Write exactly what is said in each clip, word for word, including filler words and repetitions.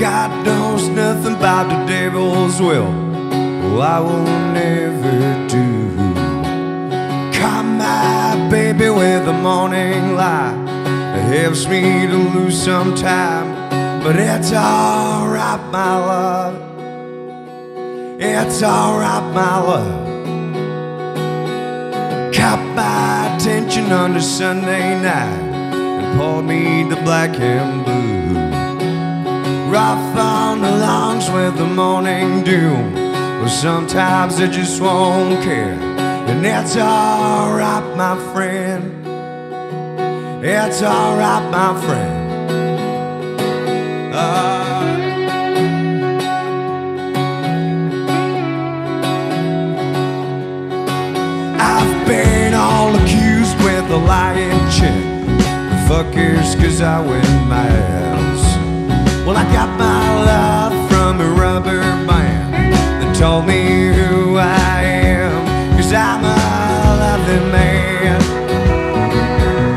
God knows nothing about the devil's will. Well, I will never do. Caught my baby with the morning light. It helps me to lose some time, but it's alright, my love. It's alright, my love. Caught my attention on the Sunday night and poured me the black and blue. Rough on the lawns with the morning dew, but sometimes they just won't care. And it's alright, my friend. It's alright, my friend. uh, I've been all accused with a lying chick. Fuckers, cause I went miles. Well, I got my love from a rubber band that told me who I am, cause I'm a lovely man.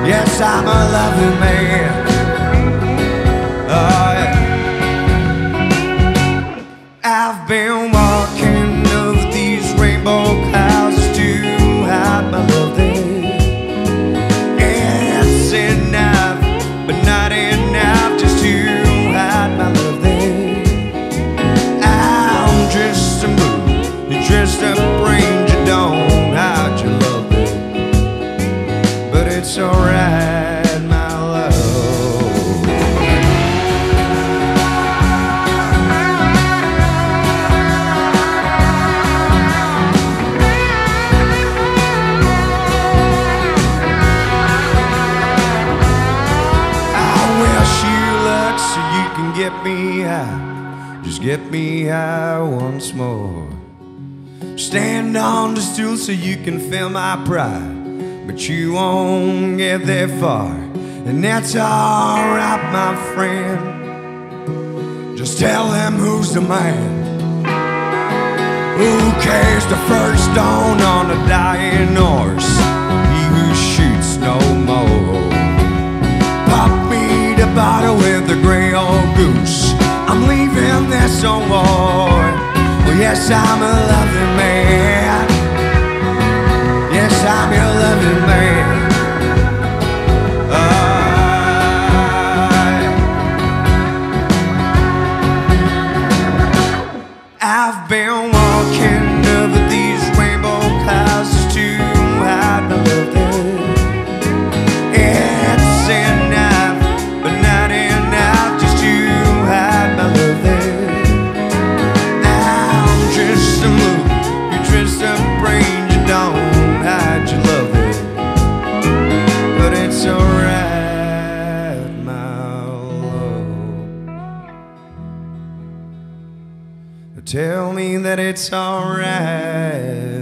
Yes, I'm a lovely man. Oh, yeah. I've been walking over these rainbow clouds to hide my love there. And it's enough, but not enough just to up range, you don't hide your love, babe. But it's alright, my love. I wish you luck so you can get me high. Just get me high once more. Stand on the stool so you can feel my pride, but you won't get that far. And that's alright, my friend. Just tell him who's the man. Who cares the first stone on a dying horse? He who shoots no more. Pop me the bottle with the gray old goose. I'm leaving this on war. Well, yes, I'm a lovely man. Yes, I'm your lovely man. I, I've been walking over these rainbow clouds to hide my love there. It's enough, but not enough just to hide my love there. Tell me that it's alright.